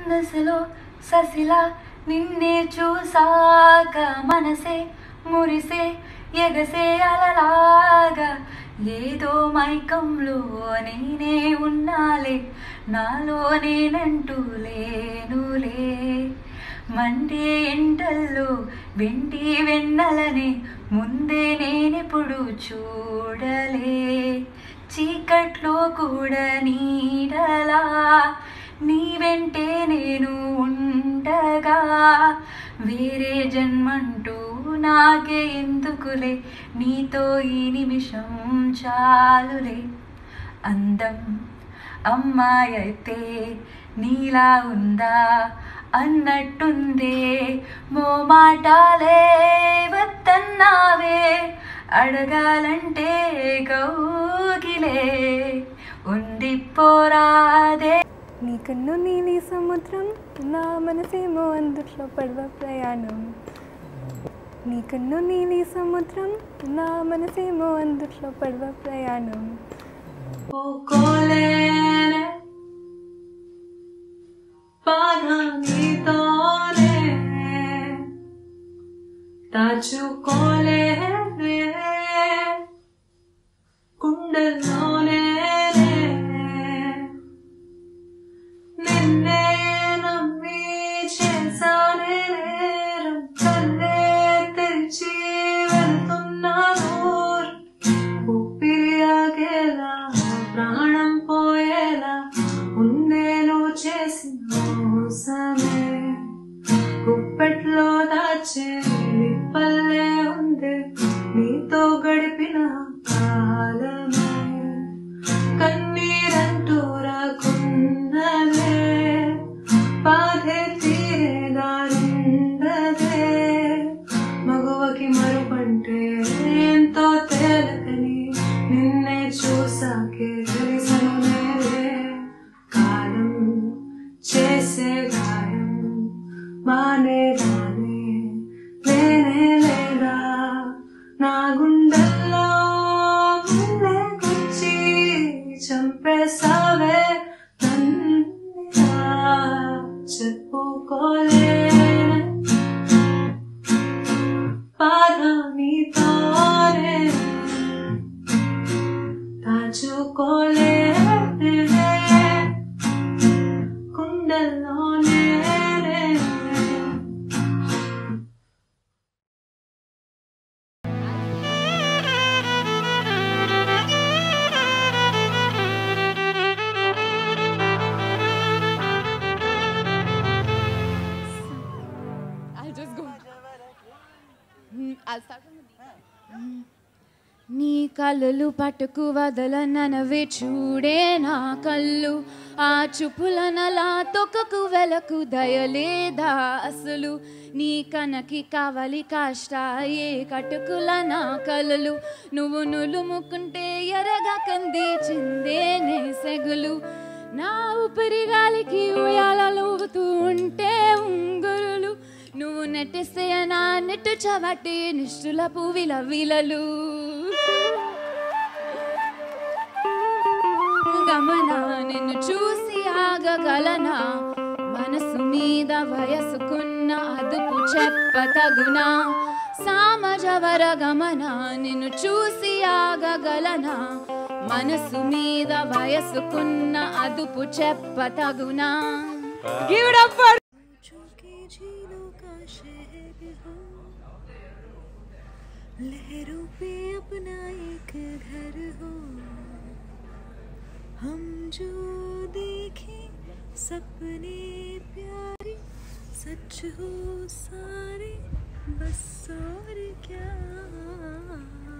ಮನಸ್ಸಲೋ ಸಸಿಲ ನಿನ್ನೆ ಚೂಸಾಗ ಮನಸೆ ಮುರಿಸೆ ಎಗಸೆ ಅಲಲಾಗ ఏదో మైకంలోనే ఉన్నాలే నాలోనే నంటూ లేనులే మండే ఎండల్లో వెంటి వెన్నలనే ముందే నేనెప్పుడు చూడలే చీకట్లో కూడా నీడలా నీ వెంటే నేను ఉండగా వేరే జన్మంటూ నాకే ఎందుకులే నీతో ఈ నిమిషం చాలులే అందం అమ్మాయి అయితే నీలా ఉందా అన్నట్టుందే మోమాటాలే వద్దన్నావే అడగాలంటే గౌగిలే ఉండిపోరాదే నీ కన్ను నీలి సముద్రం నా మనసేమో అందుట్లో పడవ ప్రయాణం నీ కన్ను నీలి సముద్రం నా మనసేమో అందుట్లో పడవ ప్రయాణం దాచుకోలే కుండల్లోనే నిన్నే నమ్మి చేసానే గుప్పెట్లో దాచే పల్లె ఉంది నీతో గడిపిన కాలమే కన్నీరంటూ రాకున్నదే బాధే తీరే దారుండదే మగువకి మరుపంటే ఎంతో తేలికని నిన్నే చూసాకే తెలిసను నేరే కాలం చేసే మానే రానే లేనే లేదా నా గుండెల్లో నిన్నే గుచ్చి చంపేసావే నన్నుగా చెప్పుకోలే పాదమితోనే దాచుకోలే కుండల్లోనే నీ కళ్ళు పట్టుకు వదలననవే చూడే నా కళ్ళు ఆ చూపుల నలా తొక్కకు వెలకు దయలేదా అసలు నీ కనకి కావాలి కాష్టాయే కట్టుకుల నా కళ్ళు నువ్వు నులుముకుంటే ఎరగా కంది చిందే నే సెగులు నా ఊపిరి గాలికి ఉయ్యాలూపుతూ ఉంటే ఉంగురులు నువ్వు నెట్టేస్తే నా నెట్టు చవాటి నిష్ఠుల పువ్విల విలలు గమనా నిన్ను చూసి ఆగగలనా మనసు మీద వయసుకున్న అదుపు చెప్పతగునా సామజవర గమనా నిన్ను చూసి ఆగగలనా మనసు మీద వయసుకున్న అదుపు చెప్పతగునా लहरों पे अपना एक घर हो हम जो देखें सपने प्यारे सच हो सारे बस और क्या